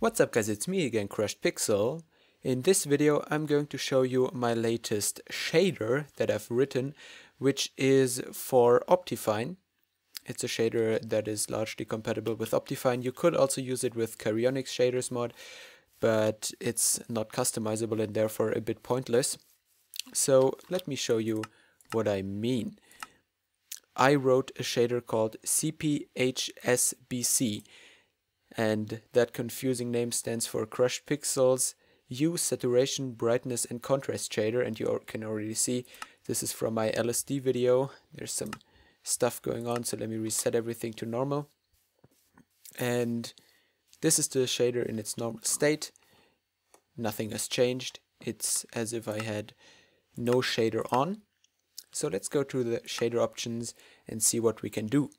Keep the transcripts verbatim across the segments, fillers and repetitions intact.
What's up guys, it's me again, Crushed Pixel. In this video I'm going to show you my latest shader that I've written, which is for Optifine. It's a shader that is largely compatible with Optifine. You could also use it with Carionics shaders mod, but it's not customizable and therefore a bit pointless. So let me show you what I mean. I wrote a shader called C P H S B C. And that confusing name stands for Crushed Pixels Hue, Saturation, Brightness and Contrast Shader, and you can already see this is from my L S D video. There's some stuff going on, so let me reset everything to normal. And this is the shader in its normal state. Nothing has changed. It's as if I had no shader on. So let's go to the shader options and see what we can do.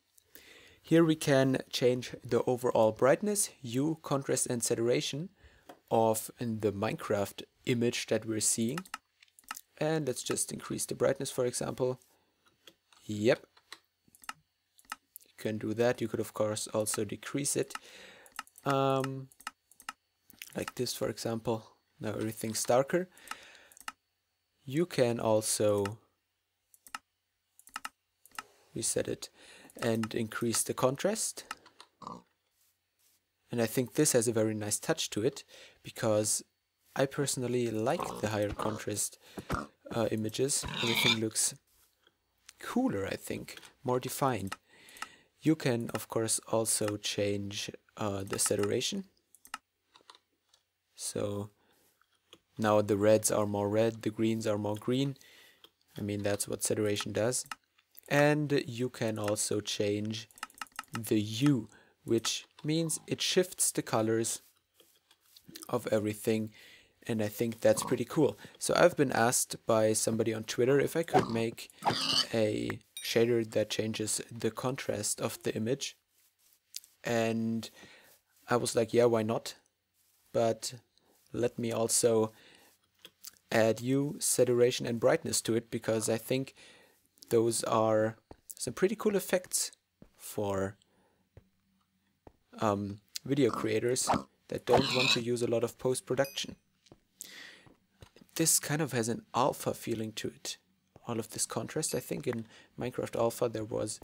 Here we can change the overall brightness, hue, contrast and saturation of the Minecraft image that we're seeing. And let's just increase the brightness, for example. Yep. You can do that. You could, of course, also decrease it. Um, like this, for example. Now everything's darker. You can also reset it and increase the contrast, and I think this has a very nice touch to it because I personally like the higher contrast uh, images. Everything looks cooler, I think, more defined. You can of course also change uh, the saturation, so now the reds are more red, the greens are more green. I mean, that's what saturation does. And you can also change the hue, which means it shifts the colors of everything, and I think that's pretty cool. So I've been asked by somebody on Twitter if I could make a shader that changes the contrast of the image, and I was like, yeah, why not? But let me also add hue, saturation and brightness to it, because I think those are some pretty cool effects for um, video creators that don't want to use a lot of post-production. This kind of has an alpha feeling to it, all of this contrast. I think in Minecraft Alpha there was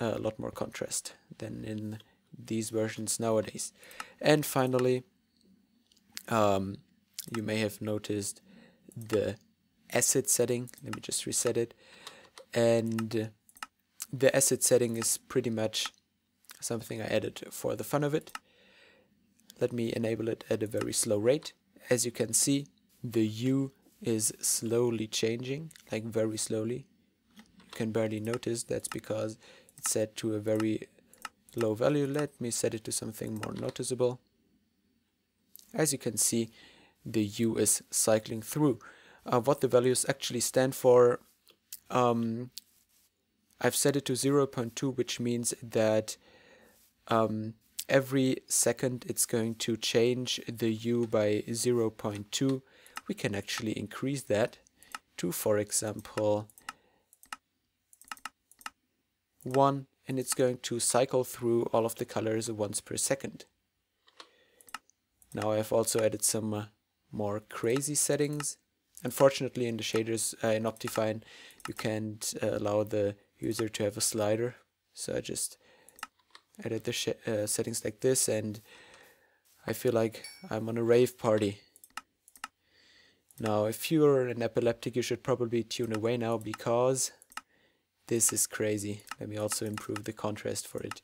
a lot more contrast than in these versions nowadays. And finally, um, you may have noticed the asset setting. Let me just reset it. And the asset setting is pretty much something I added for the fun of it. Let me enable it at a very slow rate. As you can see, the hue is slowly changing, like very slowly. You can barely notice. That's because it's set to a very low value. Let me set it to something more noticeable. As you can see, the hue is cycling through. Uh, what the values actually stand for, Um, I've set it to zero point two, which means that um, every second it's going to change the hue by zero point two. We can actually increase that to, for example, one, and it's going to cycle through all of the colors once per second. Now I've also added some uh, more crazy settings. Unfortunately, in the shaders uh, in Optifine, you can't uh, allow the user to have a slider. So I just added the sh uh, settings like this, and I feel like I'm on a rave party. Now, if you're an epileptic, you should probably tune away now, because this is crazy. Let me also improve the contrast for it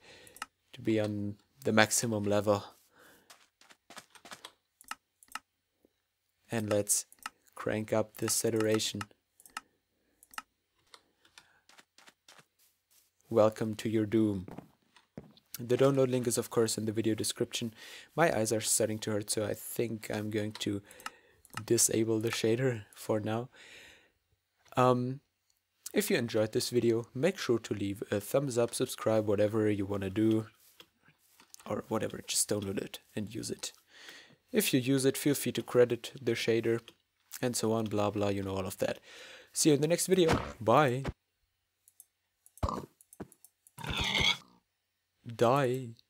to be on the maximum level. And let's crank up the saturation. Welcome to your doom. The download link is of course in the video description. My eyes are starting to hurt, so I think I'm going to disable the shader for now. Um, if you enjoyed this video, make sure to leave a thumbs up, subscribe, whatever you want to do, or whatever, just download it and use it. If you use it, feel free to credit the shader, and so on, blah blah, you know all of that. See you in the next video. Bye. Die.